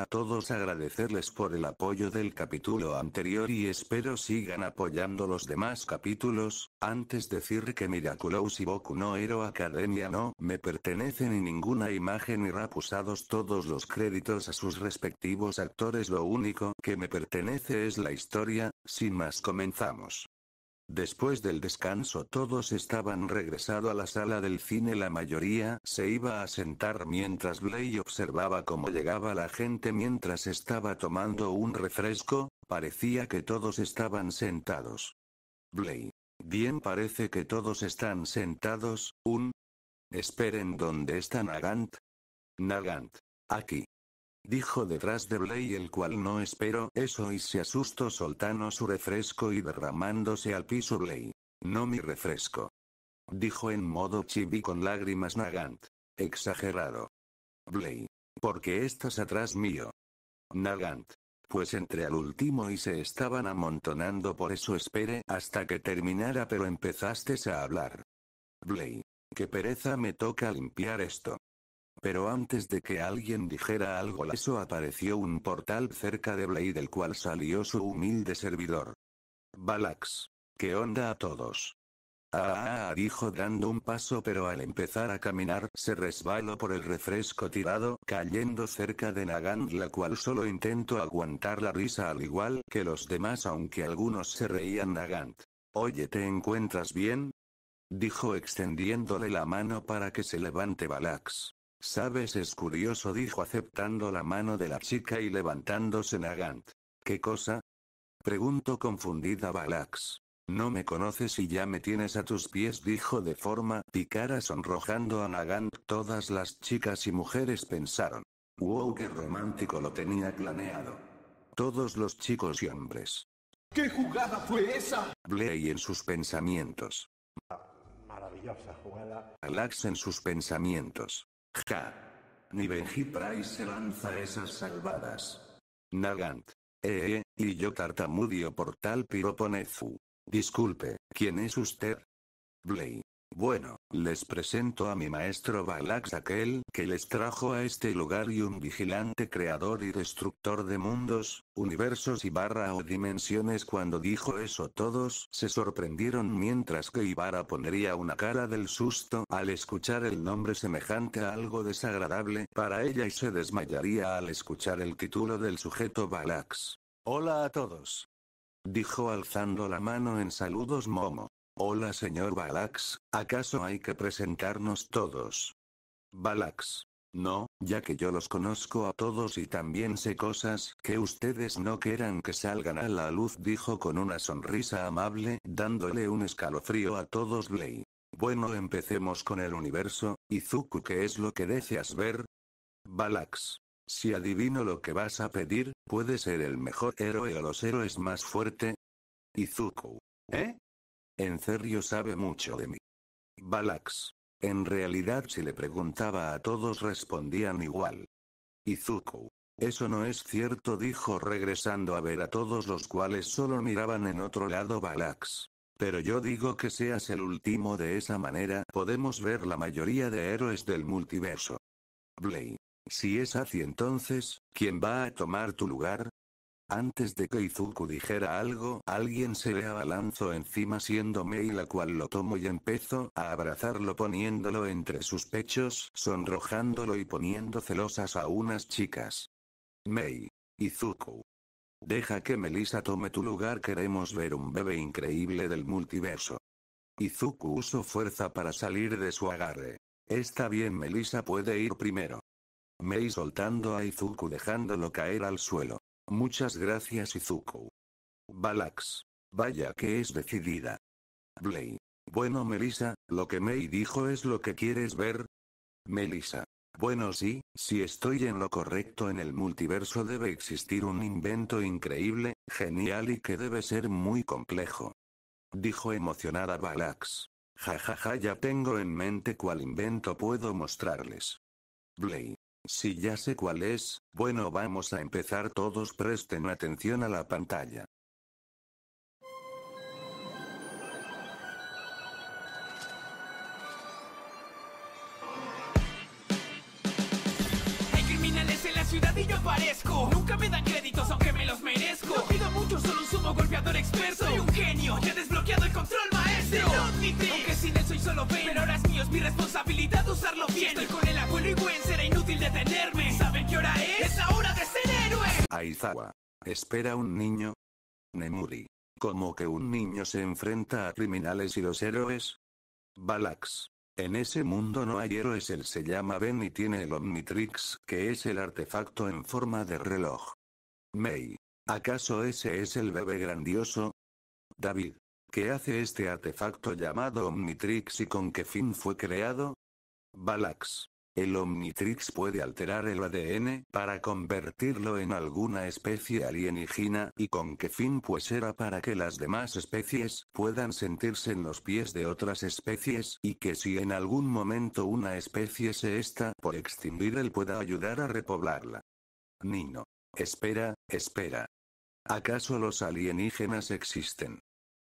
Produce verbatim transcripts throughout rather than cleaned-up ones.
a todos agradecerles por el apoyo del capítulo anterior y espero sigan apoyando los demás capítulos. Antes decir que Miraculous y Boku no Hero Academia no me pertenecen y ninguna imagen ni rap, usados todos los créditos a sus respectivos actores, lo único que me pertenece es la historia. Sin más, comenzamos. Después del descanso todos estaban regresado a la sala del cine, la mayoría se iba a sentar mientras Blay observaba cómo llegaba la gente mientras estaba tomando un refresco, parecía que todos estaban sentados. Blay. Bien, parece que todos están sentados, un... Esperen, ¿dónde está Nagant? Nagant. Aquí. Dijo detrás de Blay, el cual no esperó eso y se asustó soltando su refresco y derramándose al piso. Blay. No mi refresco. Dijo en modo chibi con lágrimas Nagant. Exagerado. Blay. ¿Por qué estás atrás mío? Nagant. Pues entré al último y se estaban amontonando, por eso esperé hasta que terminara, pero empezaste a hablar. Blay. Qué pereza, me toca limpiar esto. Pero antes de que alguien dijera algo, eso apareció un portal cerca de Blay, del cual salió su humilde servidor. Valax. ¿Qué onda a todos? Ah, ah, ah, dijo dando un paso, pero al empezar a caminar se resbaló por el refresco tirado, cayendo cerca de Nagant, la cual solo intentó aguantar la risa al igual que los demás, aunque algunos se reían. Nagant. Oye, ¿te encuentras bien? Dijo extendiéndole la mano para que se levante. Valax. Sabes, es curioso, dijo aceptando la mano de la chica y levantándose. Nagant. ¿Qué cosa? Preguntó confundida Valax. No me conoces y ya me tienes a tus pies, dijo de forma picara sonrojando a Nagant. Todas las chicas y mujeres pensaron. Wow, qué romántico, lo tenía planeado. Todos los chicos y hombres. ¿Qué jugada fue esa? Blay en sus pensamientos. Maravillosa jugada. Valax en sus pensamientos. Ja. Ni Benji Price se lanza esas salvadas. Nagant. Eh, eh, y yo tartamudio por tal piroponezu. Disculpe, ¿quién es usted? Blay. Bueno, les presento a mi maestro Valax, aquel que les trajo a este lugar y un vigilante creador y destructor de mundos, universos y barra o dimensiones. Cuando dijo eso todos se sorprendieron, mientras que Ibarra pondría una cara del susto al escuchar el nombre semejante a algo desagradable para ella y se desmayaría al escuchar el título del sujeto. Valax. Hola a todos. Dijo alzando la mano en saludos. Momo. Hola señor Valax, ¿acaso hay que presentarnos todos? Valax. No, ya que yo los conozco a todos y también sé cosas que ustedes no quieran que salgan a la luz, dijo con una sonrisa amable, dándole un escalofrío a todos. Blay. Bueno, empecemos con el universo. Izuku, ¿qué es lo que deseas ver? Valax. Si adivino lo que vas a pedir, ¿puedes ser el mejor héroe o los héroes más fuerte? Izuku. ¿Eh? En serio, sabe mucho de mí. Valax. En realidad, si le preguntaba a todos respondían igual. Izuku. Eso no es cierto, dijo regresando a ver a todos, los cuales solo miraban en otro lado. Valax. Pero yo digo que seas el último, de esa manera podemos ver la mayoría de héroes del multiverso. Blay. Si es así, entonces, ¿quién va a tomar tu lugar? Antes de que Izuku dijera algo, alguien se le abalanzó encima siendo Mei, la cual lo tomó y empezó a abrazarlo poniéndolo entre sus pechos, sonrojándolo y poniendo celosas a unas chicas. Mei. Izuku. Deja que Melissa tome tu lugar, queremos ver un bebé increíble del multiverso. Izuku usó fuerza para salir de su agarre. Está bien, Melissa puede ir primero. Mei soltando a Izuku dejándolo caer al suelo. Muchas gracias, Izuku. Valax. Vaya que es decidida. Blay. Bueno, Melissa, lo que Mei dijo es lo que quieres ver. Melissa. Bueno, sí, si estoy en lo correcto, en el multiverso debe existir un invento increíble, genial y que debe ser muy complejo. Dijo emocionada Valax. Ja ja ja, ya tengo en mente cuál invento puedo mostrarles. Blay. Si ya sé cuál es, bueno, vamos a empezar. Todos presten atención a la pantalla. Hay criminales en la ciudad y yo aparezco. Nunca me dan créditos aunque me los merezco. No pido mucho, solo un sumo golpeador experto. Soy un genio, ya he desbloqueado el control maestro de Omnitrix. Aunque sin él soy solo Ben, pero ahora es mío, es mi responsabilidad usarlo bien. Estoy con el abuelo y Gwen, será inútil detenerme. ¿Saben qué hora es? ¡Es la hora de ser héroe! Aizawa, espera un niño. Nemuri, ¿cómo que un niño se enfrenta a criminales y los héroes? Valax, en ese mundo no hay héroes. Él se llama Ben y tiene el Omnitrix, que es el artefacto en forma de reloj. Mei, ¿acaso ese es el bebé grandioso? David, ¿qué hace este artefacto llamado Omnitrix y con qué fin fue creado? Valax, el Omnitrix puede alterar el A D N para convertirlo en alguna especie alienígena, y con qué fin, pues era para que las demás especies puedan sentirse en los pies de otras especies, y que si en algún momento una especie se está por extinguir, él pueda ayudar a repoblarla. Nino, espera, espera. ¿Acaso los alienígenas existen?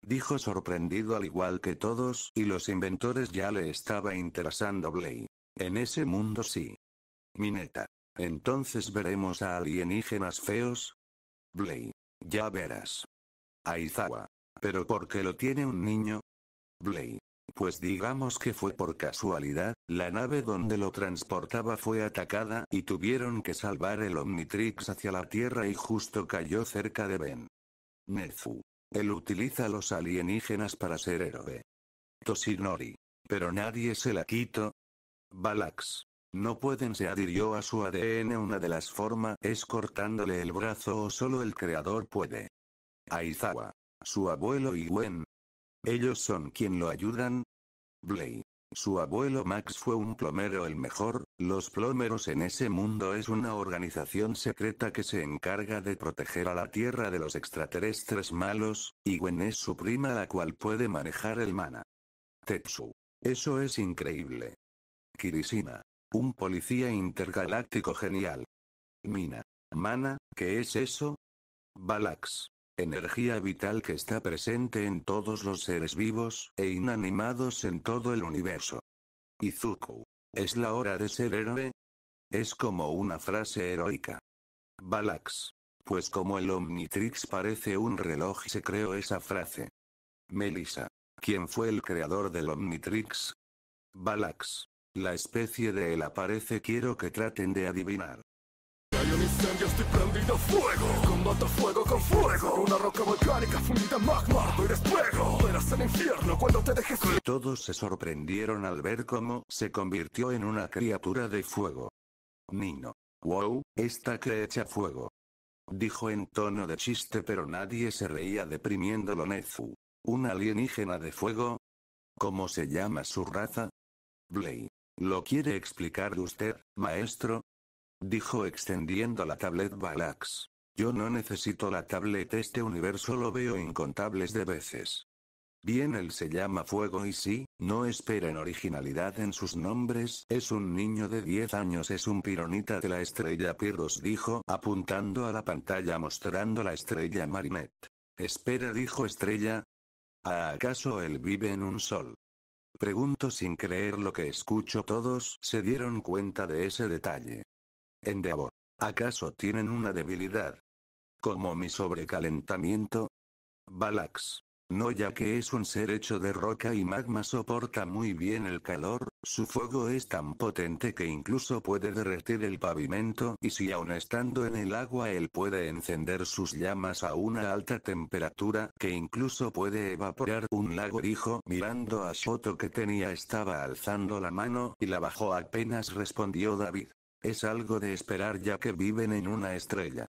Dijo sorprendido al igual que todos, y los inventores ya le estaba interesando Blade. En ese mundo sí. Mineta, ¿entonces veremos a alienígenas feos? Blay, ya verás. Aizawa, ¿pero por qué lo tiene un niño? Blay, pues digamos que fue por casualidad, la nave donde lo transportaba fue atacada y tuvieron que salvar el Omnitrix hacia la Tierra y justo cayó cerca de Ben. Nezu, él utiliza a los alienígenas para ser héroe. Toshinori, pero nadie se la quitó. Valax, no pueden. Se adhirió a su A D N. Una de las formas es cortándole el brazo, o solo el creador puede. Aizawa, su abuelo y Gwen, ¿ellos son quien lo ayudan? Blay, su abuelo Max fue un plomero, el mejor. Los plomeros en ese mundo es una organización secreta que se encarga de proteger a la Tierra de los extraterrestres malos, y Gwen es su prima, la cual puede manejar el mana. Tetsu, eso es increíble. Kirishima, un policía intergaláctico genial. Mina, mana, ¿qué es eso? Valax, energía vital que está presente en todos los seres vivos e inanimados en todo el universo. Izuku, ¿es la hora de ser héroe? Es como una frase heroica. Valax, pues como el Omnitrix parece un reloj, se creó esa frase. Melissa, ¿quién fue el creador del Omnitrix? Valax, la especie de él aparece, quiero que traten de adivinar. Hay un incendio, estoy prendido a fuego. Combato fuego con fuego. Una roca volcánica fundida en magma. Tú eres fuego, verás el infierno cuando te dejes. Todos se sorprendieron al ver cómo se convirtió en una criatura de fuego. Nino, wow, esta que echa fuego. Dijo en tono de chiste, pero nadie se reía, deprimiéndolo. Nezu, ¿un alienígena de fuego? ¿Cómo se llama su raza? Blay, ¿lo quiere explicar usted, maestro? Dijo extendiendo la tablet Valax. Yo no necesito la tablet, este universo lo veo incontables de veces. Bien, él se llama Fuego y sí, no esperen originalidad en sus nombres, es un niño de diez años, es un pironita de la estrella Pirros, dijo, apuntando a la pantalla mostrando la estrella Marinette. Espera, dijo Estrella. ¿Acaso él vive en un sol? Pregunto sin creer lo que escucho. Todos se dieron cuenta de ese detalle. Endeavor, ¿acaso tienen una debilidad? ¿Como mi sobrecalentamiento? Valax, no, ya que es un ser hecho de roca y magma, soporta muy bien el calor, su fuego es tan potente que incluso puede derretir el pavimento, y si aún estando en el agua él puede encender sus llamas a una alta temperatura, que incluso puede evaporar un lago, dijo, mirando a Shoto que tenía estaba alzando la mano, y la bajó apenas respondió David. Es algo de esperar ya que viven en una estrella.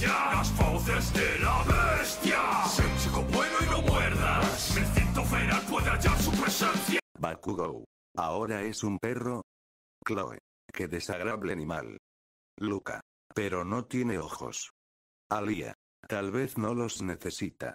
Las voces de la bestia. Sé un chico bueno y no muerdas. Mi instinto feral puede hallar su presencia. Bakugou, ¿ahora es un perro? Chloe, qué desagradable animal. Luca, pero no tiene ojos. Alia, tal vez no los necesita.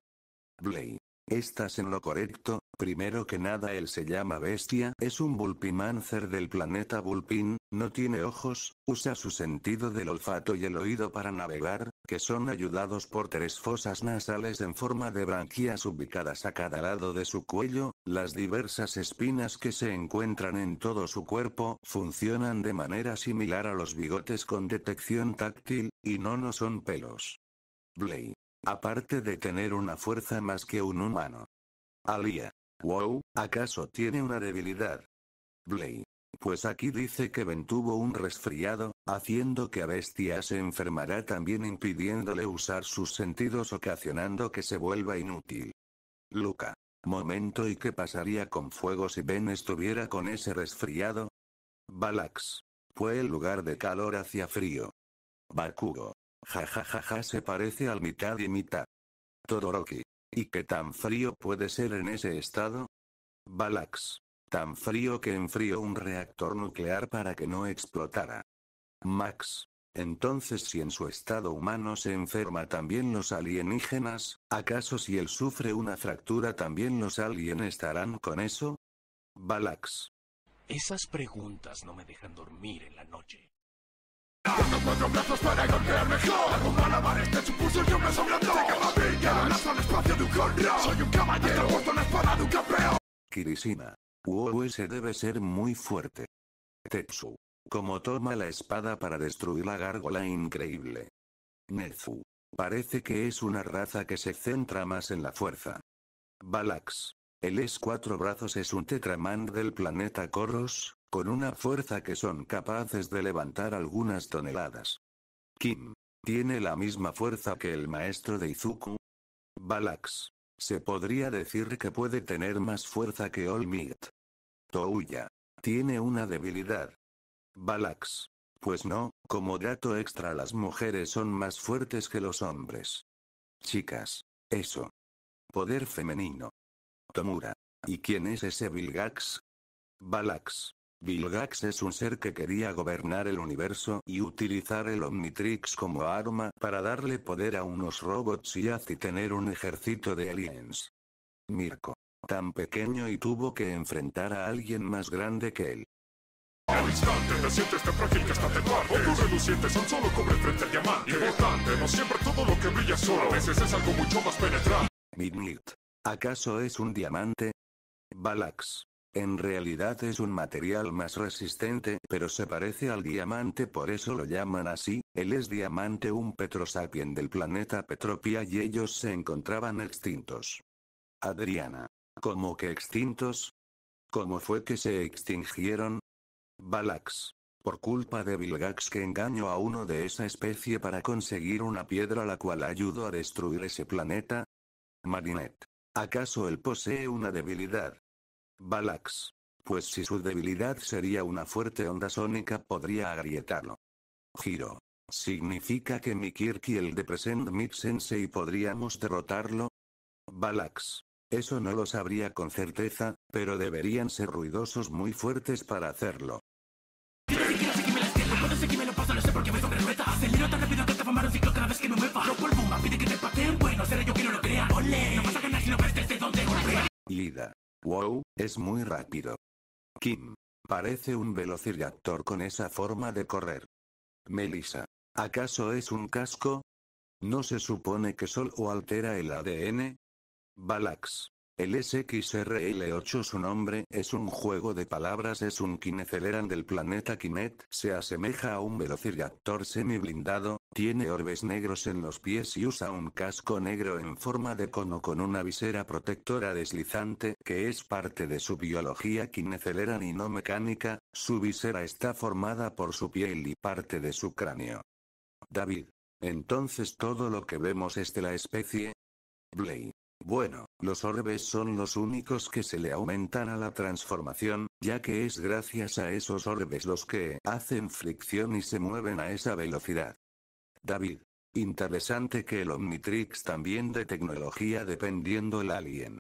Blay, ¿estás en lo correcto? Primero que nada, él se llama Bestia, es un Bulpimancer del planeta Bulpin, no tiene ojos, usa su sentido del olfato y el oído para navegar, que son ayudados por tres fosas nasales en forma de branquias ubicadas a cada lado de su cuello, las diversas espinas que se encuentran en todo su cuerpo funcionan de manera similar a los bigotes con detección táctil, y no no son pelos. Blay. Aparte de tener una fuerza más que un humano. Alía. Wow, ¿acaso tiene una debilidad? Blay. Pues aquí dice que Ben tuvo un resfriado, haciendo que a Bestia se enfermará también, impidiéndole usar sus sentidos, ocasionando que se vuelva inútil. Luca. Momento, ¿y qué pasaría con Fuego si Ben estuviera con ese resfriado? Valax. Fue el lugar de calor hacia frío. Bakugo. Jajajaja, se parece al mitad y mitad. Todoroki. ¿Y qué tan frío puede ser en ese estado? Valax. Tan frío que enfrió un reactor nuclear para que no explotara. Max. Entonces, si en su estado humano se enferma también los alienígenas, ¿acaso si él sufre una fractura también los alien estarán con eso? Valax. Esas preguntas no me dejan dormir en la noche. Con cuatro brazos para golpear mejor. Hago malabares, te supuse yo me sobran dos. Te caballeras, lanzo al espacio de un gorrión. Soy un caballero, porto la espada de un campeón. Kirishima. Wow, ese debe ser muy fuerte. Tetsu. Como toma la espada para destruir la gárgola, increíble. Nezu. Parece que es una raza que se centra más en la fuerza. Valax. El es cuatro brazos es un tetramán del planeta Corros, con una fuerza que son capaces de levantar algunas toneladas. Kim. Tiene la misma fuerza que el maestro de Izuku. Valax. Se podría decir que puede tener más fuerza que All Might. Touya. Tiene una debilidad. Valax. Pues no, como dato extra, las mujeres son más fuertes que los hombres. Chicas. Eso. Poder femenino. Tomura. ¿Y quién es ese Vilgax? Valax. Vilgax es un ser que quería gobernar el universo y utilizar el Omnitrix como arma para darle poder a unos robots y así tener un ejército de aliens. Mirko. Tan pequeño y tuvo que enfrentar a alguien más grande que él. Al instante te sientes tan frágil que hasta te partes. O tus relucientes son solo cobre frente al diamante. Importante, no siempre todo lo que brilla es oro. A veces es algo mucho más penetrante. Midnight. ¿Acaso es un diamante? Valax. En realidad es un material más resistente, pero se parece al diamante, por eso lo llaman así. Él es diamante, un petrosapien del planeta Petropia, y ellos se encontraban extintos. Adriana. ¿Cómo que extintos? ¿Cómo fue que se extingieron? Valax. Por culpa de Vilgax, que engañó a uno de esa especie para conseguir una piedra, la cual ayudó a destruir ese planeta. Marinette. ¿Acaso él posee una debilidad? Valax. Pues si su debilidad sería una fuerte onda sónica, podría agrietarlo. Giro. ¿Significa que Mikirki, el de Present Mid Sensei, podríamos derrotarlo? Valax. Eso no lo sabría con certeza, pero deberían ser ruidosos muy fuertes para hacerlo. No sé qué me lo paso, no sé por qué voy sobre ruedas. Acelero tan rápido que hasta formar un ciclo cada vez que me mueva. No vuelvo más, pide que te pateen, bueno, seré yo quien no lo crea. Ole, no vas a ganar si no ves desde donde golpea. Lida. Wow, es muy rápido. Kim. Parece un velociraptor con esa forma de correr. Melissa. ¿Acaso es un casco? ¿No se supone que solo altera el A D N? Valax. El S X R L ocho, su nombre es un juego de palabras, es un Kineceleran del planeta Kinet, se asemeja a un velociraptor semi-blindado, tiene orbes negros en los pies y usa un casco negro en forma de cono con una visera protectora deslizante que es parte de su biología Kineceleran y no mecánica, su visera está formada por su piel y parte de su cráneo. David. Entonces todo lo que vemos es de la especie. Blay. Bueno, los orbes son los únicos que se le aumentan a la transformación, ya que es gracias a esos orbes los que hacen fricción y se mueven a esa velocidad. David. Interesante que el Omnitrix también de tecnología dependiendo el alien.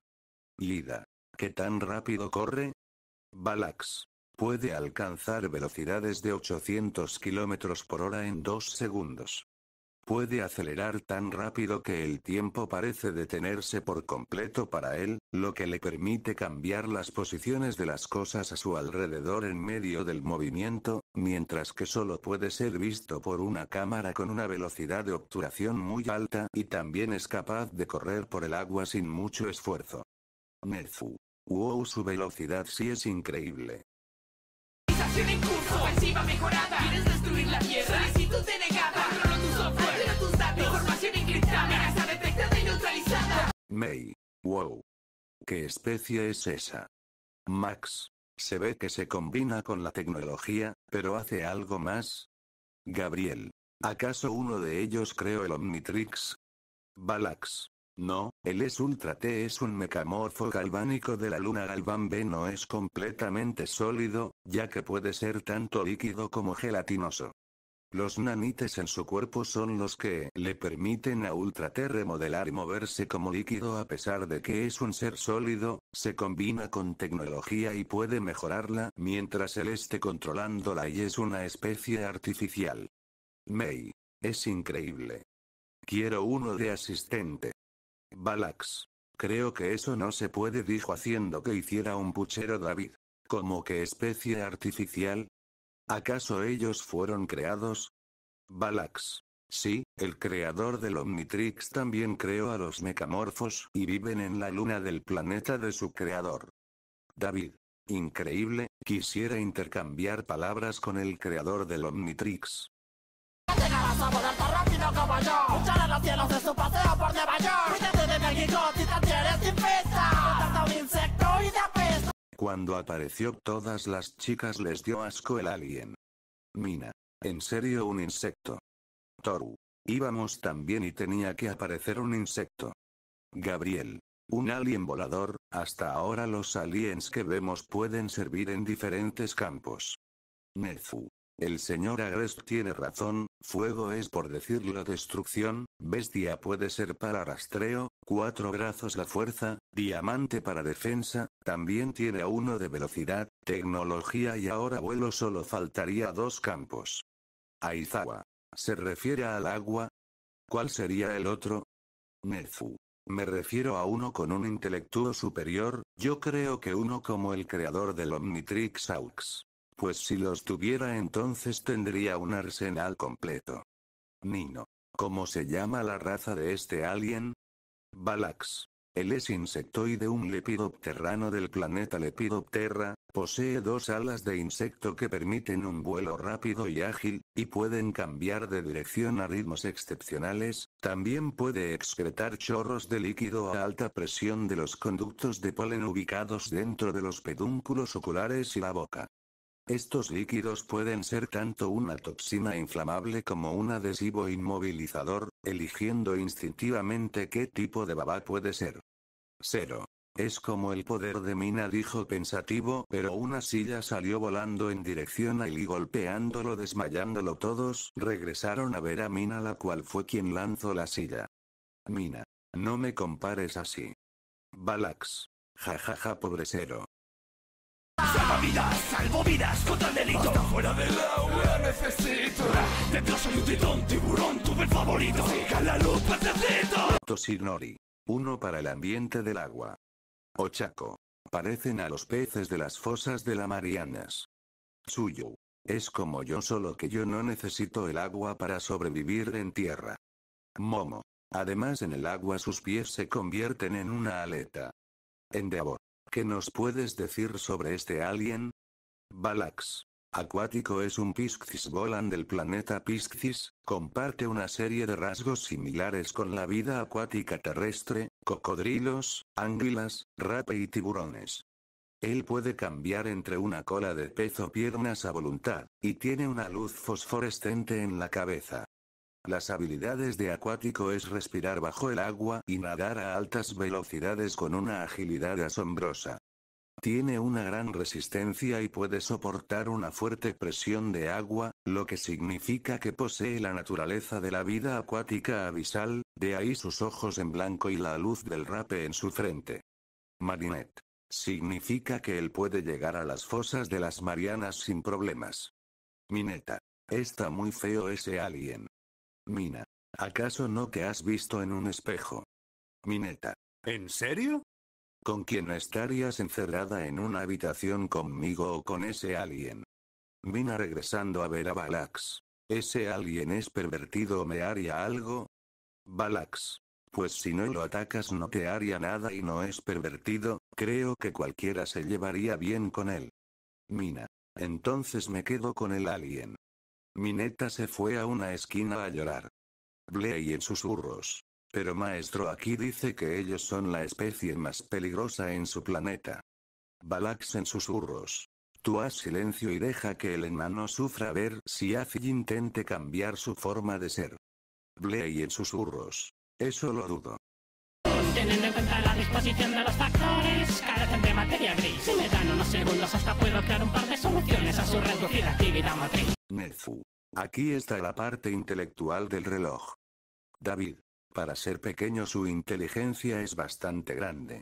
Lida. ¿Qué tan rápido corre? Valax. Puede alcanzar velocidades de ochocientos kilómetros por hora en dos segundos. Puede acelerar tan rápido que el tiempo parece detenerse por completo para él, lo que le permite cambiar las posiciones de las cosas a su alrededor en medio del movimiento, mientras que solo puede ser visto por una cámara con una velocidad de obturación muy alta y también es capaz de correr por el agua sin mucho esfuerzo. Nezu. Wow, su velocidad sí es increíble. En curso, ofensiva mejorada. ¿Quieres destruir la Tierra? Solicitud denegada. Controlo tu software, altero tus datos. Información encriptada. Amenaza detectada y neutralizada. Mei. Wow. ¿Qué especie es esa? Max. Se ve que se combina con la tecnología, pero hace algo más. Gabriel. ¿Acaso uno de ellos creó el Omnitrix? Valax. No, él es Ultra T, es un mecamorfo galvánico de la luna. Galván B no es completamente sólido, ya que puede ser tanto líquido como gelatinoso. Los nanites en su cuerpo son los que le permiten a Ultra T remodelar y moverse como líquido a pesar de que es un ser sólido, se combina con tecnología y puede mejorarla mientras él esté controlándola y es una especie artificial. Mei. Es increíble. Quiero uno de asistente. Valax. Creo que eso no se puede, dijo haciendo que hiciera un puchero David. ¿Cómo que especie artificial? ¿Acaso ellos fueron creados? Valax. Sí, el creador del Omnitrix también creó a los mecamorfos y viven en la luna del planeta de su creador. David. Increíble, quisiera intercambiar palabras con el creador del Omnitrix. Llegarás a volar tan rápido como yo. Luchar en los cielos de su paseo por Nueva York. Cuídate de México, si te tienes sin pesa. Un insecto y de apesta. Cuando apareció, todas las chicas les dio asco el alien. Mina. ¿En serio un insecto? Toru. Íbamos también y tenía que aparecer un insecto. Gabriel. Un alien volador. Hasta ahora los aliens que vemos pueden servir en diferentes campos. Nezu. El señor Agrest tiene razón, fuego es por decirlo destrucción, bestia puede ser para rastreo, cuatro brazos la fuerza, diamante para defensa, también tiene uno de velocidad, tecnología y ahora vuelo, solo faltaría dos campos. Aizawa. ¿Se refiere al agua? ¿Cuál sería el otro? Nezu. Me refiero a uno con un intelecto superior, yo creo que uno como el creador del Omnitrix Aux. Pues si los tuviera entonces tendría un arsenal completo. Nino. ¿Cómo se llama la raza de este alien? Valax. Él es insectoide, un lepidopterrano del planeta Lepidopterra, posee dos alas de insecto que permiten un vuelo rápido y ágil, y pueden cambiar de dirección a ritmos excepcionales, también puede excretar chorros de líquido a alta presión de los conductos de polen ubicados dentro de los pedúnculos oculares y la boca. Estos líquidos pueden ser tanto una toxina inflamable como un adhesivo inmovilizador, eligiendo instintivamente qué tipo de baba puede ser. Cero. Es como el poder de Mina, dijo pensativo, pero una silla salió volando en dirección a él y golpeándolo, desmayándolo. Todos regresaron a ver a Mina, la cual fue quien lanzó la silla. Mina. No me compares así. Valax. Jajaja, pobre cero. Salva vidas, salvo vidas contra el delito. Hasta fuera del agua necesito. Dentro soy un titón, tiburón, tuve el favorito. Siga la luz, necesito. Toshinori. Uno para el ambiente del agua. Ochako. Parecen a los peces de las fosas de las Marianas. Tsuyu. Es como yo, solo que yo no necesito el agua para sobrevivir en tierra. Momo. Además, en el agua sus pies se convierten en una aleta. Endeavor. ¿Qué nos puedes decir sobre este alien? Valax. Acuático, es un Piscis volan del planeta Piscis, comparte una serie de rasgos similares con la vida acuática terrestre, cocodrilos, ánguilas, rape y tiburones. Él puede cambiar entre una cola de pez o piernas a voluntad, y tiene una luz fosforescente en la cabeza. Las habilidades de acuático es respirar bajo el agua y nadar a altas velocidades con una agilidad asombrosa. Tiene una gran resistencia y puede soportar una fuerte presión de agua, lo que significa que posee la naturaleza de la vida acuática abisal, de ahí sus ojos en blanco y la luz del rape en su frente. Marinette. Significa que él puede llegar a las fosas de las Marianas sin problemas. Mineta. Está muy feo ese alien. Mina. ¿Acaso no te has visto en un espejo? Mineta. ¿En serio? ¿Con quién estarías encerrada en una habitación, conmigo o con ese alien? Mina regresando a ver a Valax. ¿Ese alien es pervertido o me haría algo? Valax. Pues si no lo atacas no te haría nada y no es pervertido, creo que cualquiera se llevaría bien con él. Mina. Entonces me quedo con el alien. Mineta se fue a una esquina a llorar. Bley en susurros. Pero maestro, aquí dice que ellos son la especie más peligrosa en su planeta. Valax en susurros. Tú haz silencio y deja que el enano sufra, a ver si Afi intente cambiar su forma de ser. Bley en susurros. Eso lo dudo. Teniendo en cuenta la disposición de los factores, carecen de materia gris. Si me dan unos segundos hasta puedo crear un par de soluciones a su reducida actividad matriz. Nefu. Aquí está la parte intelectual del reloj. David. Para ser pequeño su inteligencia es bastante grande.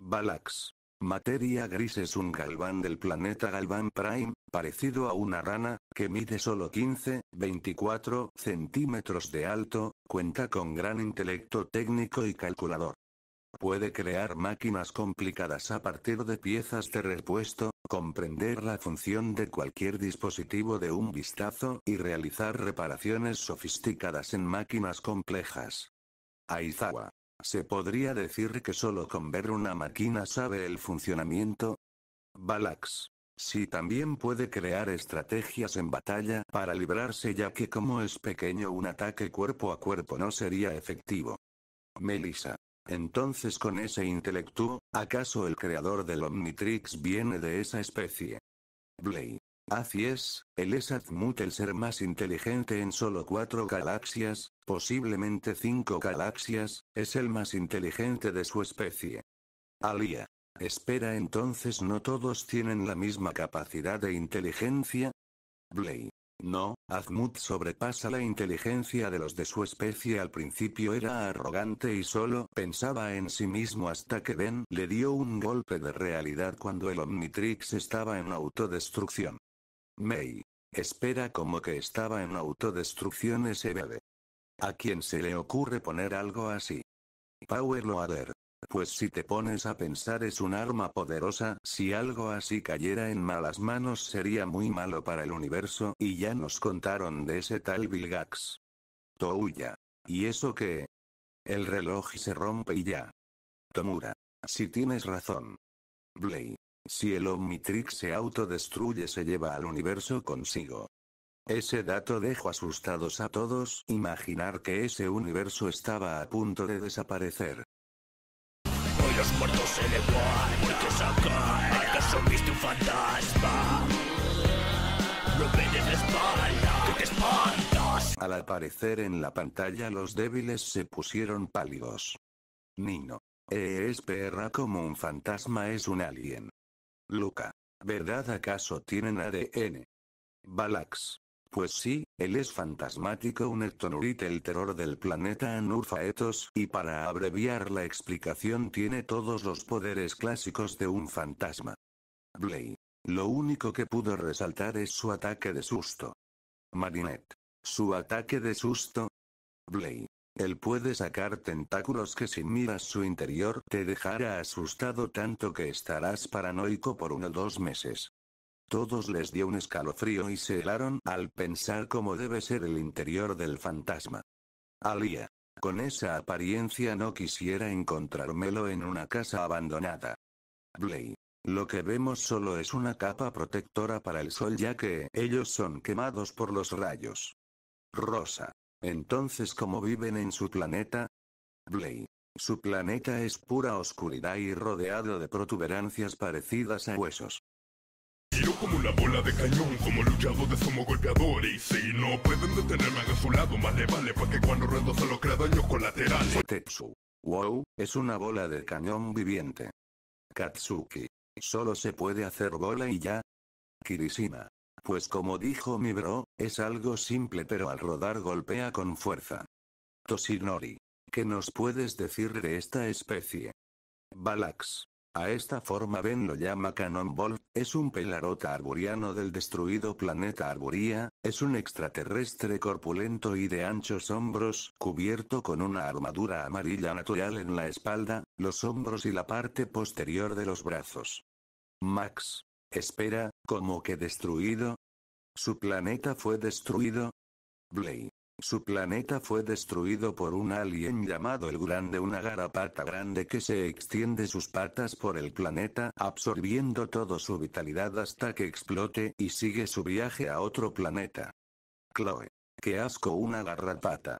Valax. Materia gris es un Galván del planeta Galván Prime, parecido a una rana, que mide solo quince a veinticuatro centímetros de alto, cuenta con gran intelecto técnico y calculador. Puede crear máquinas complicadas a partir de piezas de repuesto, comprender la función de cualquier dispositivo de un vistazo y realizar reparaciones sofisticadas en máquinas complejas. Aizawa. ¿Se podría decir que solo con ver una máquina sabe el funcionamiento? Valax. Sí, también puede crear estrategias en batalla para librarse, ya que como es pequeño un ataque cuerpo a cuerpo no sería efectivo. Melissa. Entonces con ese intelecto, ¿acaso el creador del Omnitrix viene de esa especie? Blay. Así es, él es Azmuth, el ser más inteligente en solo cuatro galaxias, posiblemente cinco galaxias, es el más inteligente de su especie. Alia. Espera, entonces no todos tienen la misma capacidad de inteligencia. Blay. No, Azmuth sobrepasa la inteligencia de los de su especie. Al principio era arrogante y solo pensaba en sí mismo hasta que Ben le dio un golpe de realidad cuando el Omnitrix estaba en autodestrucción. May. Espera, como que estaba en autodestrucción ese bebé. ¿A quién se le ocurre poner algo así? Power Loader. Pues si te pones a pensar es un arma poderosa, si algo así cayera en malas manos sería muy malo para el universo, y ya nos contaron de ese tal Vilgax. Touya. ¿Y eso qué? El reloj se rompe y ya. Tomura. Si tienes razón. Blay. Si el Omnitrix se autodestruye se lleva al universo consigo. Ese dato dejó asustados a todos, imaginar que ese universo estaba a punto de desaparecer. Los muertos se le guardan, porque sacan. ¿Acaso viste un fantasma? No vendes la espalda, que te espantas. Al aparecer en la pantalla los débiles se pusieron pálidos. Nino. Eh, es perra, como un fantasma es un alien. Luca. ¿Verdad, acaso tienen A D N? Valax. Pues sí, él es fantasmático, un Ectonurite, el terror del planeta Anurfaetos, y para abreviar la explicación tiene todos los poderes clásicos de un fantasma. Blay. Lo único que pudo resaltar es su ataque de susto. Marinette. ¿Su ataque de susto? Blay. Él puede sacar tentáculos que si miras su interior te dejará asustado tanto que estarás paranoico por uno o dos meses. Todos les dio un escalofrío y se helaron al pensar cómo debe ser el interior del fantasma. Alia. Con esa apariencia no quisiera encontrármelo en una casa abandonada. Blay. Lo que vemos solo es una capa protectora para el sol, ya que ellos son quemados por los rayos. Rosa. Entonces, ¿cómo viven en su planeta? Blay. Su planeta es pura oscuridad y rodeado de protuberancias parecidas a huesos. Tiro como una bola de cañón, como luchador de sumo golpeador. Y si no pueden detenerme a su lado, más le vale, porque cuando redo solo crea daños colaterales. Tetsu. Wow, es una bola de cañón viviente. Katsuki. Solo se puede hacer bola y ya. Kirishima. Pues como dijo mi bro, es algo simple pero al rodar golpea con fuerza. Toshinori. ¿Qué nos puedes decir de esta especie? Valax. A esta forma Ben lo llama Cannonball, es un pelarota arburiano del destruido planeta Arburia, es un extraterrestre corpulento y de anchos hombros, cubierto con una armadura amarilla natural en la espalda, los hombros y la parte posterior de los brazos. Max. Espera, ¿cómo que destruido? ¿Su planeta fue destruido? Blay. Su planeta fue destruido por un alien llamado el Grande, una garrapata grande que se extiende sus patas por el planeta absorbiendo toda su vitalidad hasta que explote y sigue su viaje a otro planeta. Chloe. ¡Qué asco una garrapata!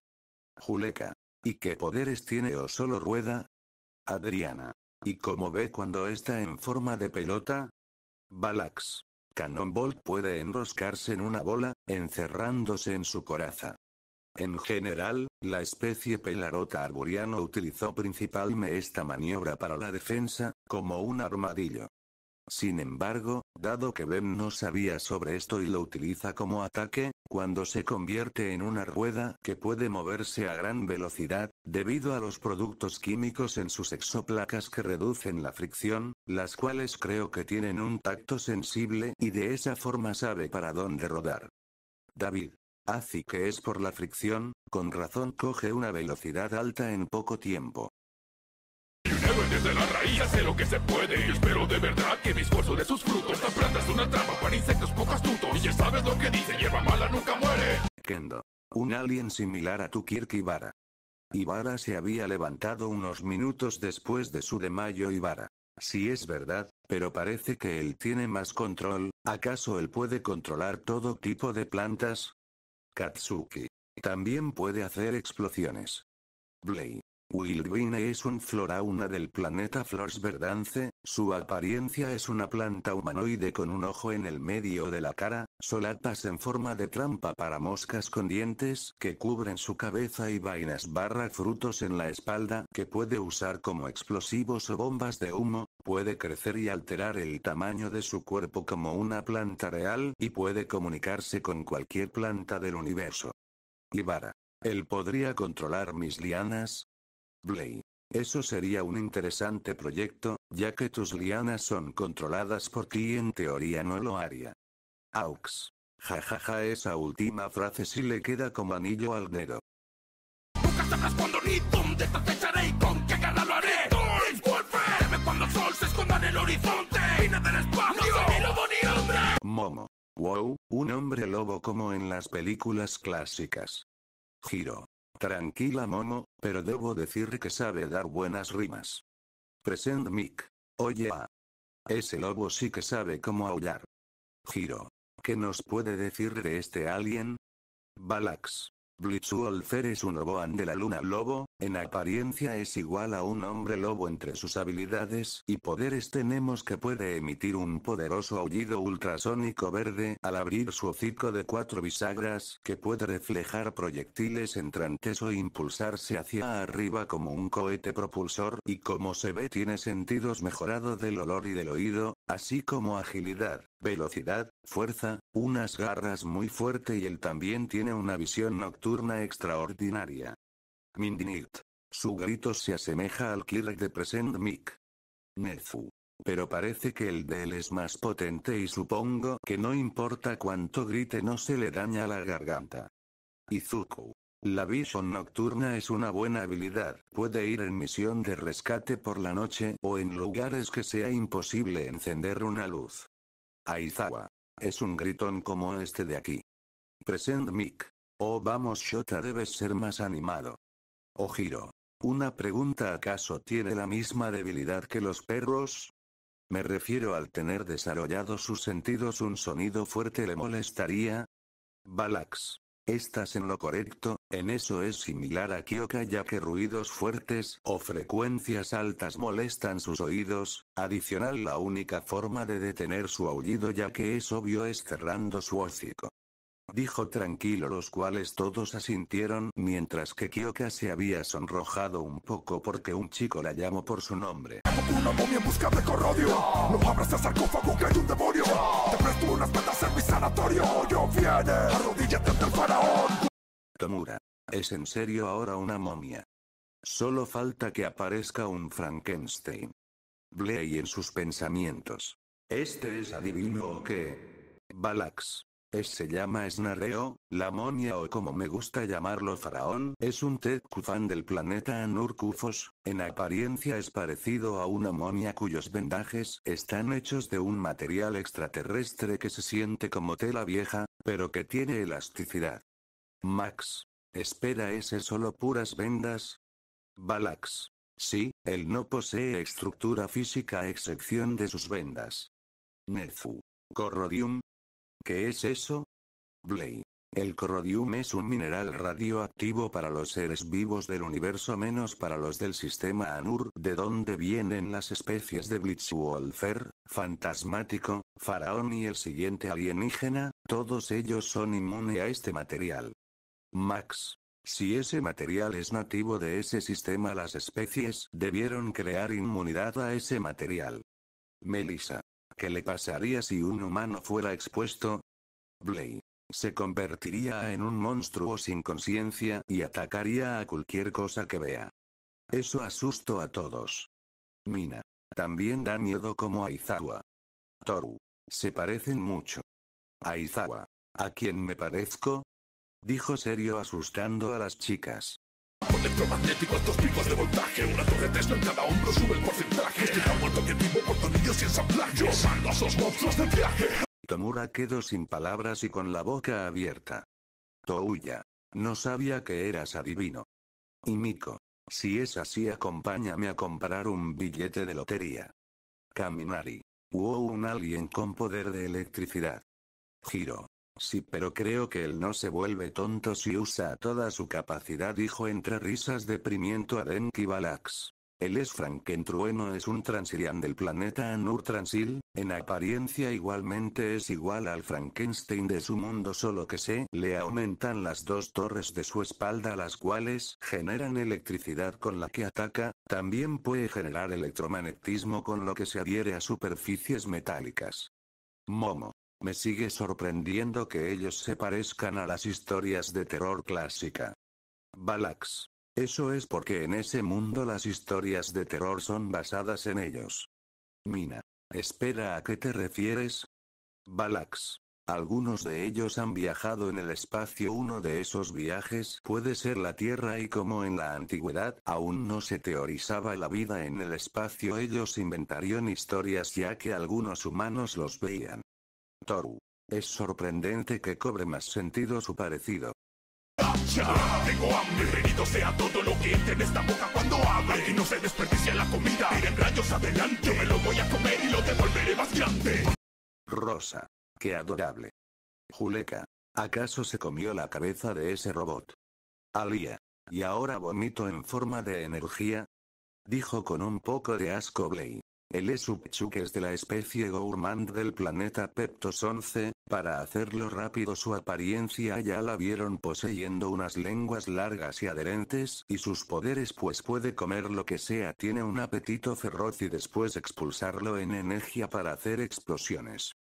Juleca. ¿Y qué poderes tiene o solo rueda? Adriana. ¿Y cómo ve cuando está en forma de pelota? Valax. Cannonball puede enroscarse en una bola, encerrándose en su coraza. En general, la especie pelarota arburiano utilizó principalmente esta maniobra para la defensa, como un armadillo. Sin embargo, dado que Ben no sabía sobre esto y lo utiliza como ataque, cuando se convierte en una rueda que puede moverse a gran velocidad, debido a los productos químicos en sus exoplacas que reducen la fricción, las cuales creo que tienen un tacto sensible y de esa forma sabe para dónde rodar. David. Así que es por la fricción, con razón coge una velocidad alta en poco tiempo. Desde la raíz hace lo que se puede. Y espero de verdad que mi esfuerzo de sus frutos. Esta planta es una trampa para insectos poco astutos. Y ya sabes lo que dice, hierba mala nunca muere. Kendo. Un alien similar a Tukirk Ibara. Ibara se había levantado unos minutos después de su desmayo. Ibara. Sí es verdad, pero parece que él tiene más control. ¿Acaso él puede controlar todo tipo de plantas? Katsuki. También puede hacer explosiones. Blay. Wilbine es un florauna del planeta Florsverdance, su apariencia es una planta humanoide con un ojo en el medio de la cara, solapas en forma de trampa para moscas con dientes que cubren su cabeza y vainas barra frutos en la espalda que puede usar como explosivos o bombas de humo, puede crecer y alterar el tamaño de su cuerpo como una planta real y puede comunicarse con cualquier planta del universo. Ibara. Él podría controlar mis lianas. Blay. Eso sería un interesante proyecto, ya que tus lianas son controladas por ti y en teoría no lo haría. Aux. Jajaja, esa última frase sí le queda como anillo al dedo. Nunca sabrás cuándo ni dónde te acecharé y con qué garra lo haré. ¡Toys Wolfers! Deme cuando el sol se esconda en el horizonte. ¡Vine del espacio! ¡No soy ni lobo ni hombre! Momo. Wow, un hombre lobo como en las películas clásicas. Giro. Tranquila Momo, pero debo decir que sabe dar buenas rimas. Present Mick. Oye a. Ese lobo sí que sabe cómo aullar. Giro. ¿Qué nos puede decir de este alien? Valax. Blitzwolfer es un oboan de la luna lobo, en apariencia es igual a un hombre lobo. Entre sus habilidades y poderes tenemos que puede emitir un poderoso aullido ultrasónico verde al abrir su hocico de cuatro bisagras que puede reflejar proyectiles entrantes o impulsarse hacia arriba como un cohete propulsor y como se ve tiene sentidos mejorados del olor y del oído, así como agilidad, velocidad, fuerza, unas garras muy fuerte y él también tiene una visión nocturna extraordinaria. Mindinit. Su grito se asemeja al Kirk de Present Mick. Nezu. Pero parece que el de él es más potente y supongo que no importa cuánto grite no se le daña la garganta. Izuku. La visión nocturna es una buena habilidad, puede ir en misión de rescate por la noche o en lugares que sea imposible encender una luz. Aizawa. Es un gritón como este de aquí. Present Mick. Oh vamos Shota, debes ser más animado. Ojiro. Una pregunta, ¿acaso tiene la misma debilidad que los perros? Me refiero al tener desarrollado sus sentidos, un sonido fuerte le molestaría. Valax. Estás en lo correcto, en eso es similar a Kyoka ya que ruidos fuertes o frecuencias altas molestan sus oídos, adicional la única forma de detener su aullido ya que es obvio es cerrando su hocico. Dijo tranquilo, los cuales todos asintieron mientras que Kyoka se había sonrojado un poco porque un chico la llamó por su nombre. Una momia en busca de corrodio. No abras el sarcófago que hay un demonio. Te presto unas patas en mi sanatorio. Yo viene, arrodíllate ante el faraón. Tomura. ¿Es en serio ahora una momia? Solo falta que aparezca un Frankenstein. Bley en sus pensamientos. ¿Este es adivino o qué? Valax. Es se llama Snareo, la monia o como me gusta llamarlo faraón. Es un Tet Kufan del planeta Anur Kufos, en apariencia es parecido a una monia cuyos vendajes están hechos de un material extraterrestre que se siente como tela vieja, pero que tiene elasticidad. Max. ¿Espera ese solo puras vendas? Valax. Sí, él no posee estructura física a excepción de sus vendas. Nezu. Corrodium. ¿Qué es eso? Bley. El corrodium es un mineral radioactivo para los seres vivos del universo menos para los del sistema Anur, de donde vienen las especies de Blitzwolfer, Fantasmático, Faraón y el siguiente alienígena, todos ellos son inmunes a este material. Max. Si ese material es nativo de ese sistema, las especies debieron crear inmunidad a ese material. Melissa. ¿Qué le pasaría si un humano fuera expuesto? Bley. Se convertiría en un monstruo sin conciencia y atacaría a cualquier cosa que vea. Eso asustó a todos. Mina. También da miedo como Aizawa. Toru. Se parecen mucho. Aizawa. ¿A quién me parezco? Dijo serio asustando a las chicas. Con electromagnéticos, dos picos de voltaje, una torre Tesla en cada hombro sube el porcentaje. Este está muerto que vivo por tornillos y ensamblaje. Yo mando a esos monstruos de viaje. Tomura quedó sin palabras y con la boca abierta. Touya. No sabía que eras adivino. Y Miko. Si es así, acompáñame a comprar un billete de lotería. Kaminari. Wow, un alien con poder de electricidad. Giro. Sí, pero creo que él no se vuelve tonto si usa toda su capacidad, dijo entre risas deprimiento a Denki Valax. Él es Frankentrueno, es un Transiliano del planeta Anur Transil, en apariencia igualmente es igual al Frankenstein de su mundo, solo que se le aumentan las dos torres de su espalda, las cuales generan electricidad con la que ataca, también puede generar electromagnetismo con lo que se adhiere a superficies metálicas. Momo. Me sigue sorprendiendo que ellos se parezcan a las historias de terror clásica. Valax. Eso es porque en ese mundo las historias de terror son basadas en ellos. Mina. Espera, ¿a qué te refieres? Valax. Algunos de ellos han viajado en el espacio. Uno de esos viajes puede ser la Tierra y como en la antigüedad aún no se teorizaba la vida en el espacio, ellos inventaron historias ya que algunos humanos los veían. Toru. Es sorprendente que cobre más sentido su parecido. ¡Ya! Tengo hambre, venido sea todo lo que entre en esta boca cuando abre. Aquí no se desperdicia la comida, miren rayos adelante. Yo me lo voy a comer y lo devolveré más grande. Rosa. ¡Qué adorable! Juleka. ¿Acaso se comió la cabeza de ese robot? Alia. ¿Y ahora vomito en forma de energía? Dijo con un poco de asco Bley. Él es Upchukes de la especie Gourmand del planeta Peptos once, para hacerlo rápido su apariencia ya la vieron, poseyendo unas lenguas largas y adherentes y sus poderes, pues puede comer lo que sea, tiene un apetito feroz y después expulsarlo en energía para hacer explosiones.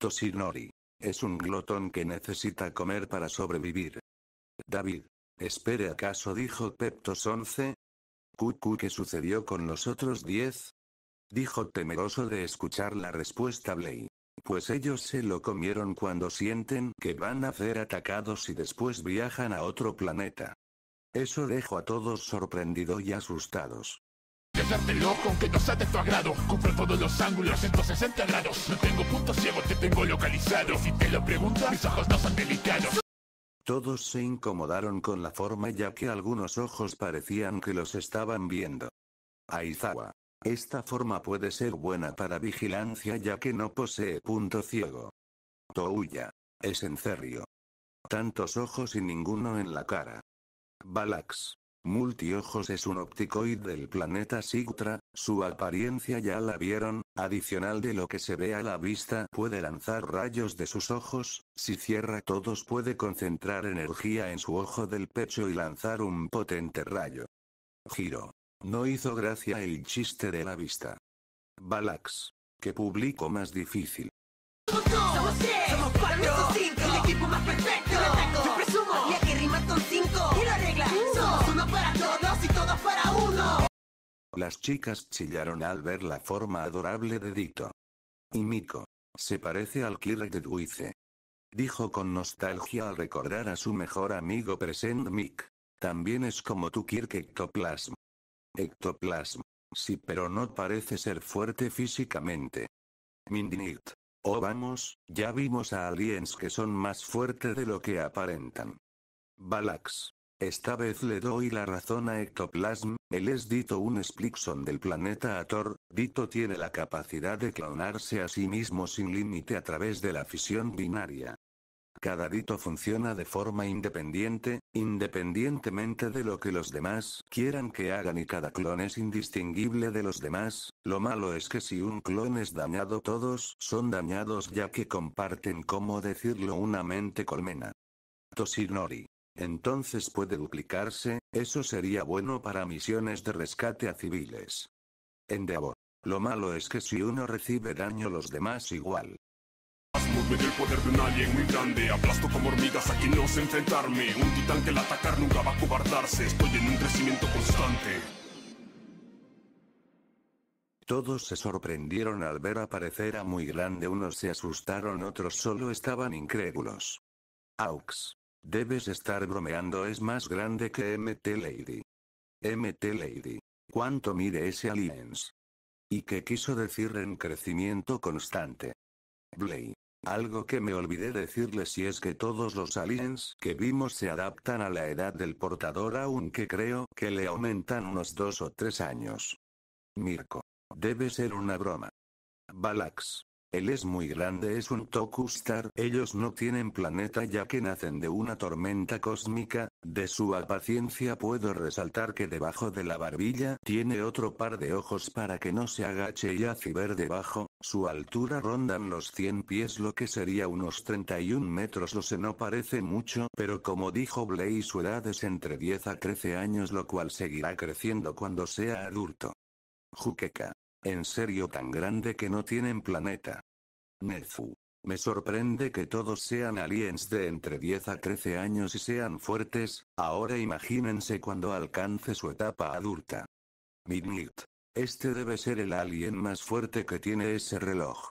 Toshinori. Es un glotón que necesita comer para sobrevivir. David. ¿Espere, acaso dijo Peptos once? Cucu, ¿qué sucedió con los otros diez? Dijo temeroso de escuchar la respuesta Bley. Pues ellos se lo comieron cuando sienten que van a ser atacados y después viajan a otro planeta. Eso dejó a todos sorprendidos y asustados. Quédatelo con que no sea de tu agrado. Compra todos los ángulos, ciento sesenta grados. No tengo punto ciego, te tengo localizado. Si te lo preguntas, mis ojos no son delicados. Todos se incomodaron con la forma ya que algunos ojos parecían que los estaban viendo. Aizawa. Esta forma puede ser buena para vigilancia ya que no posee punto ciego. Touya. Es en serio. Tantos ojos y ninguno en la cara. Valax. Multiojos es un Ópticoid del planeta Sigtra, su apariencia ya la vieron, adicional de lo que se ve a la vista puede lanzar rayos de sus ojos, si cierra todos puede concentrar energía en su ojo del pecho y lanzar un potente rayo. Giro. No hizo gracia el chiste de la vista. Valax. ¿Qué público más difícil? Somos dos, somos tres, somos cuatro, somos cinco, el equipo más perfecto. Yo ataco, yo presumo, y aquí rimas con cinco. Y la regla, somos uno para todos y todos para uno. Las chicas chillaron al ver la forma adorable de Dito. Y Miko. Se parece al Kirk de Duice. Dijo con nostalgia al recordar a su mejor amigo Present Mick. También es como tu Kirk Ectoplasm. Ectoplasm. Sí, pero no parece ser fuerte físicamente. Mindinit. Oh, vamos, ya vimos a aliens que son más fuertes de lo que aparentan. Valax. Esta vez le doy la razón a Ectoplasm, él es Dito, un Explixon del planeta Ator. Dito tiene la capacidad de clonarse a sí mismo sin límite a través de la fisión binaria. Cada Dito funciona de forma independiente, independientemente de lo que los demás quieran que hagan, y cada clon es indistinguible de los demás. Lo malo es que si un clon es dañado, todos son dañados, ya que comparten, como decirlo, una mente colmena. Toshinori. Entonces puede duplicarse, eso sería bueno para misiones de rescate a civiles. Endeavor. Lo malo es que si uno recibe daño, los demás igual. Azmuth me dio el poder de un alien muy grande. Aplasto como hormigas a quien no sé enfrentarme. Un titán que al atacar nunca va a cobardarse. Estoy en un crecimiento constante. Todos se sorprendieron al ver aparecer a Muy Grande. Unos se asustaron, otros solo estaban incrédulos. Aux. Debes estar bromeando, es más grande que M T Lady. M T Lady. ¿Cuánto mide ese aliens? ¿Y qué quiso decir en crecimiento constante? Blay. Algo que me olvidé decirle, si es que todos los aliens que vimos se adaptan a la edad del portador, aunque creo que le aumentan unos dos o tres años. Mirko. Debe ser una broma. Valax. Él es Muy Grande, es un Tokustar. Ellos no tienen planeta ya que nacen de una tormenta cósmica. De su apariencia puedo resaltar que debajo de la barbilla tiene otro par de ojos para que no se agache y hace ver debajo. Su altura rondan los cien pies, lo que sería unos treinta y un metros. Lo sé, no parece mucho, pero como dijo Blay, su edad es entre diez a trece años, lo cual seguirá creciendo cuando sea adulto. Jukeka. En serio, tan grande que no tienen planeta. Nezu. Me sorprende que todos sean aliens de entre diez a trece años y sean fuertes. Ahora imagínense cuando alcance su etapa adulta. Midnight. Este debe ser el alien más fuerte que tiene ese reloj.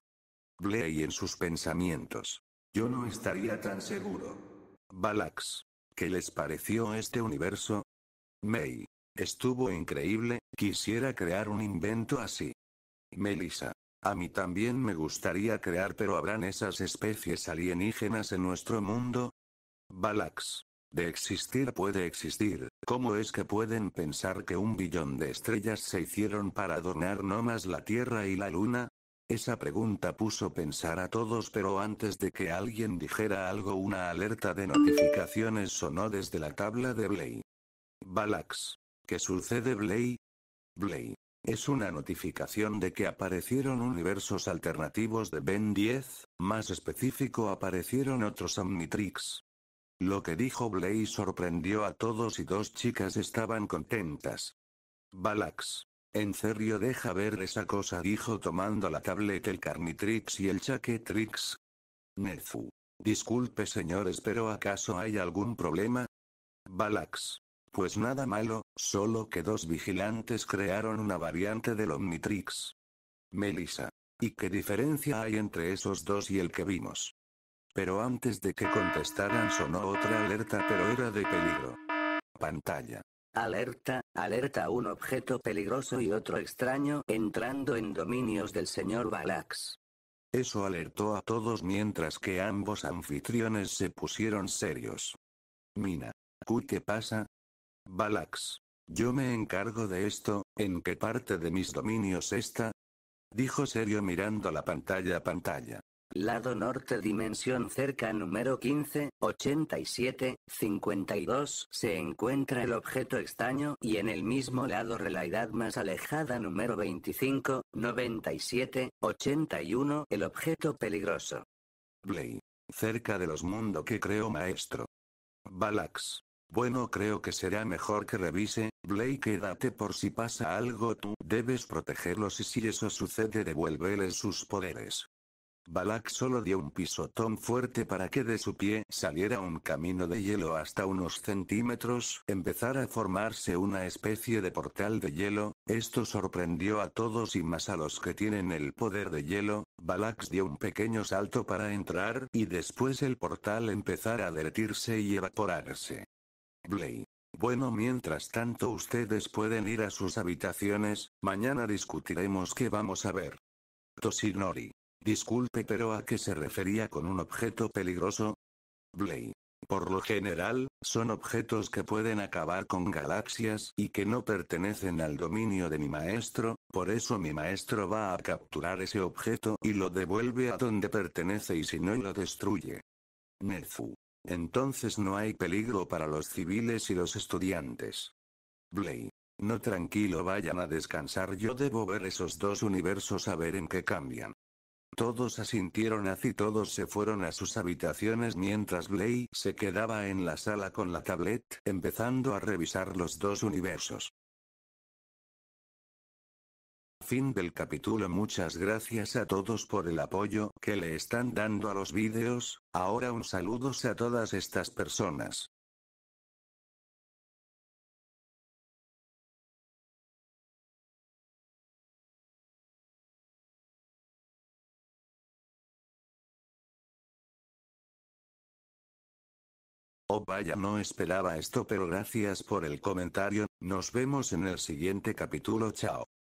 Blay en sus pensamientos. Yo no estaría tan seguro. Valax. ¿Qué les pareció este universo? May. Estuvo increíble, quisiera crear un invento así. Melissa. A mí también me gustaría crear, pero ¿habrán esas especies alienígenas en nuestro mundo? Valax. De existir puede existir, ¿cómo es que pueden pensar que un billón de estrellas se hicieron para adornar nomás la Tierra y la Luna? Esa pregunta puso a pensar a todos, pero antes de que alguien dijera algo, una alerta de notificaciones sonó desde la tabla de Blay. Valax. ¿Qué sucede, Blay? Blay. Es una notificación de que aparecieron universos alternativos de Ben diez, más específico aparecieron otros Omnitrix. Lo que dijo Blay sorprendió a todos y dos chicas estaban contentas. Valax. En serio, deja ver esa cosa, dijo tomando la tablet el Carnitrix y el Chaquetrix. Nezu. Disculpe señores, pero ¿acaso hay algún problema? Valax. Pues nada malo, solo que dos vigilantes crearon una variante del Omnitrix. Melissa. ¿Y qué diferencia hay entre esos dos y el que vimos? Pero antes de que contestaran sonó otra alerta, pero era de peligro. Pantalla. Alerta, alerta, un objeto peligroso y otro extraño entrando en dominios del señor Valax. Eso alertó a todos mientras que ambos anfitriones se pusieron serios. Mina. ¿Qué pasa? Valax. Yo me encargo de esto, ¿en qué parte de mis dominios está? Dijo serio mirando la pantalla a pantalla. Lado norte, dimensión cerca número quince, ochenta y siete, cincuenta y dos, se encuentra el objeto extraño, y en el mismo lado realidad más alejada número veinticinco, noventa y siete, ochenta y uno, el objeto peligroso. Blay. Cerca de los mundos que creó maestro. Valax. Bueno, creo que será mejor que revise. Blay, quédate por si pasa algo, tú debes protegerlos y si eso sucede devuélveles sus poderes. Valax solo dio un pisotón fuerte para que de su pie saliera un camino de hielo hasta unos centímetros, empezara a formarse una especie de portal de hielo. Esto sorprendió a todos y más a los que tienen el poder de hielo. Valax dio un pequeño salto para entrar y después el portal empezara a derretirse y evaporarse. Blay. Bueno, mientras tanto ustedes pueden ir a sus habitaciones, mañana discutiremos qué vamos a ver. Toshinori. Disculpe, pero ¿a qué se refería con un objeto peligroso? Blay. Por lo general, son objetos que pueden acabar con galaxias y que no pertenecen al dominio de mi maestro, por eso mi maestro va a capturar ese objeto y lo devuelve a donde pertenece y si no lo destruye. Nezu. Entonces no hay peligro para los civiles y los estudiantes. Blay. No, tranquilo, vayan a descansar, yo debo ver esos dos universos a ver en qué cambian. Todos asintieron así, todos se fueron a sus habitaciones mientras Blay se quedaba en la sala con la tablet, empezando a revisar los dos universos. Fin del capítulo. Muchas gracias a todos por el apoyo que le están dando a los vídeos. Ahora un saludo a todas estas personas. Oh, vaya, no esperaba esto, pero gracias por el comentario. Nos vemos en el siguiente capítulo. Chao.